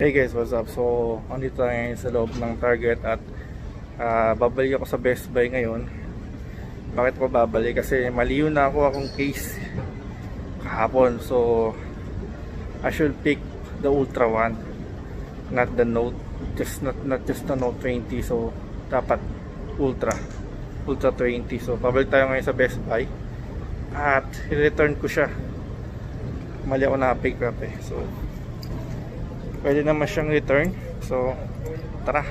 Hey guys, what's up? So, andito tayo sa loob ng Target at babalik ako sa Best Buy ngayon. Bakit ko babalik? Kasi maliw na ako akong case kahapon. So, I should pick the Ultra 1, not the Note, not just the Note 20. So, dapat Ultra 20. So, babalik tayo ngayon sa Best Buy at i-return ko siya. Mali ako na-pick up eh. So, pwede naman siyang return. So, tara.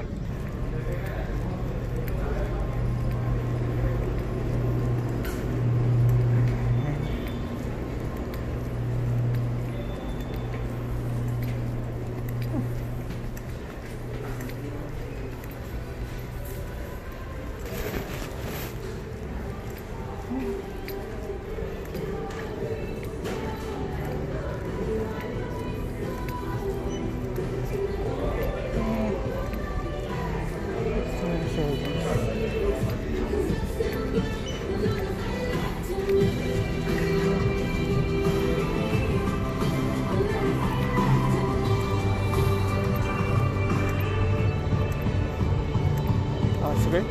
Okay.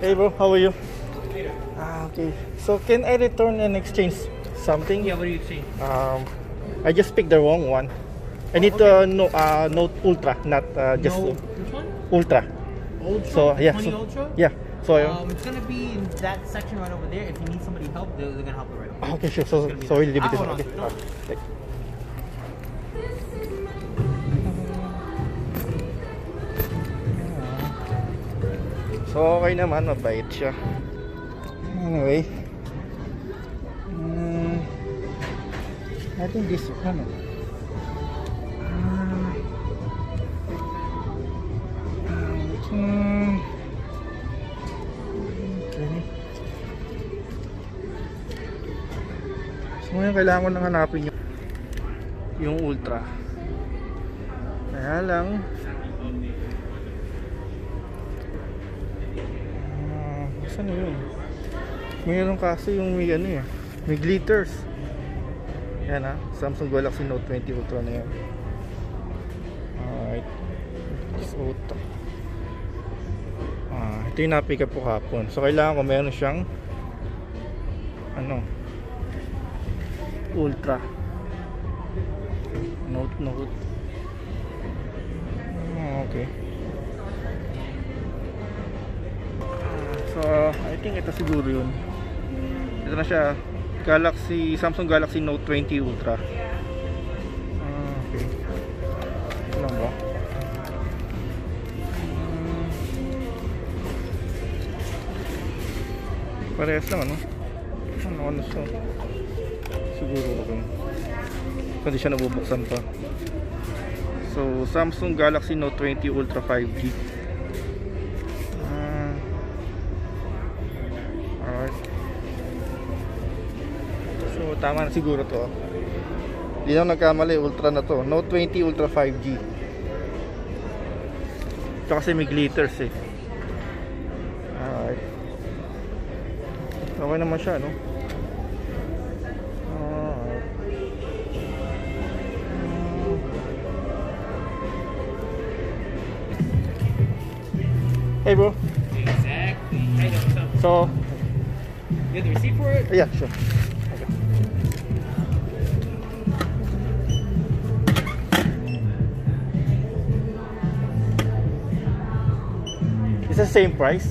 Hey bro, how are you? Later. Okay. So can I return and exchange something? Yeah, what do you exchange? I just picked the wrong one. I need to Note Ultra, not just Note, which one? Ultra. So yeah. 20 Ultra? Yeah. So it's gonna be in that section right over there. If you need somebody help, they're gonna help you right away. Okay, sure. So we'll leave it this one. Okay. So, okay naman, mabait siya. Anyway, I think this one. Okay. So, ngayon kailangan ko nang hanapin yung Ultra. Kaya lang, ano yun? Mayroon kasi yung may ano eh, may glitters. Yan ha, Samsung Galaxy Note 20 Ultra na yan. Alright, it's Ultra. Ito yung na-pick up ko kapon. So kailangan ko meron siyang ano, Ultra Note. Okay. So, I think ito siguro yun. Ito na siya, Samsung Galaxy Note 20 Ultra. Okay. Ano ba? Parehas lang ano? Ano so? Siguro okay. Hindi siya nabubuksan pa. So, Samsung Galaxy Note 20 Ultra 5G. Tama na siguro to. Hindi na nagkamali, Ultra na to. Note 20 Ultra 5G. Ito kasi may glitters eh. Alright. Okay naman siya, no? Alright. Hey bro. Exactly. So, you have the receipt for it? Yeah, sure. It's the same price.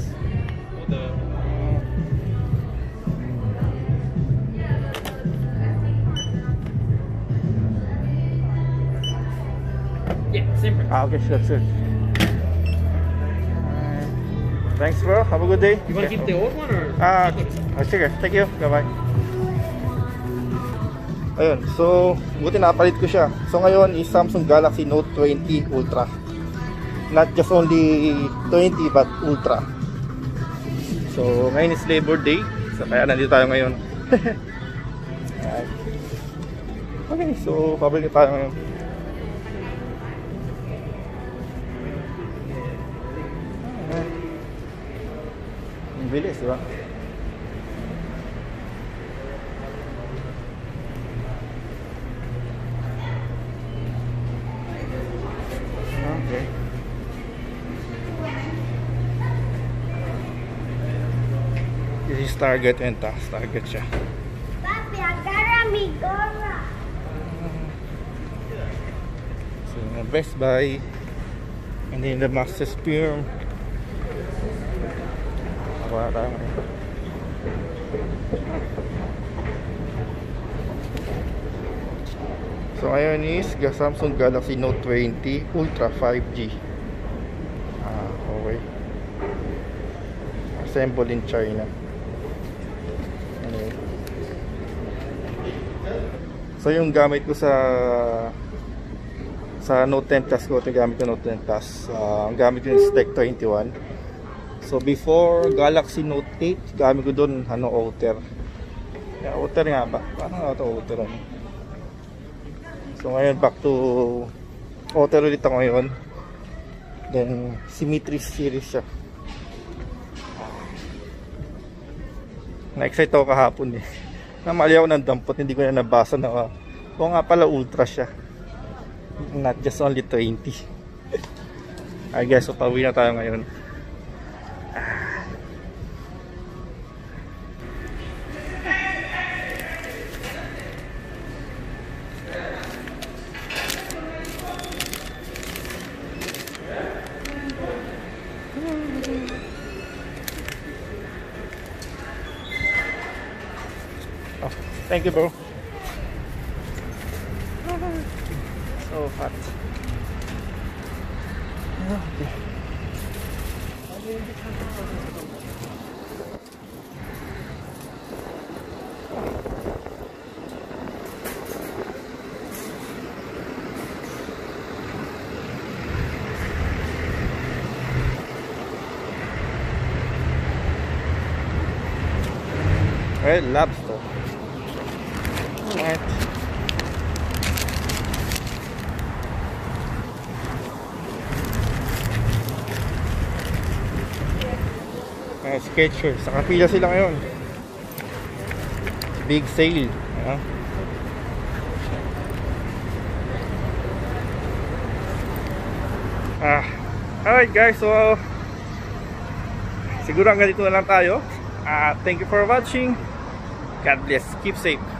Yeah, same price. Okay, sure. Thanks, bro. Have a good day. You want to keep the old one or? Sure. Thank you. Bye. Ayun. So, buti napalit ko siya. So ngayon is Samsung Galaxy Note 20 Ultra. Not just only 20 but Ultra. So ngayon is Labor Day, so kaya nandito tayo ngayon. Okay, so pabalik tayo ngayon. Ang bilis, diba? Target and tas Target siya. Papi, agara mi gora. So, Best Buy and then the Master's Firm. Parang so ayan is the Samsung Galaxy Note 20 Ultra 5G. Okay. Assembled in China. Okay. So yung gamit ko sa Note 10 Plus ko, ito gamit ko Note 10 Plus. Ang gamit ko yung Tech 21. So before Galaxy Note 8, gamit ko doon ano outer. Yeah, outer nga ba? Paano ito outer? So ngayon back to outer ulit ako ngayon. Then Symmetry series siya. Na-excite ako kahapon eh. Namali ako ng dampot, hindi ko na nabasa na o nga pala ultra siya. Not just only 20. Ay guys, so pauwi na tayo ngayon. Oh, thank you, bro. So hot. Okay. Well, lobster. Alright. Skechers. Sa kapila sila ngayon. Big sale. Yeah. Alright guys, so siguro hanggang dito na lang tayo. Thank you for watching. God bless. Keep safe.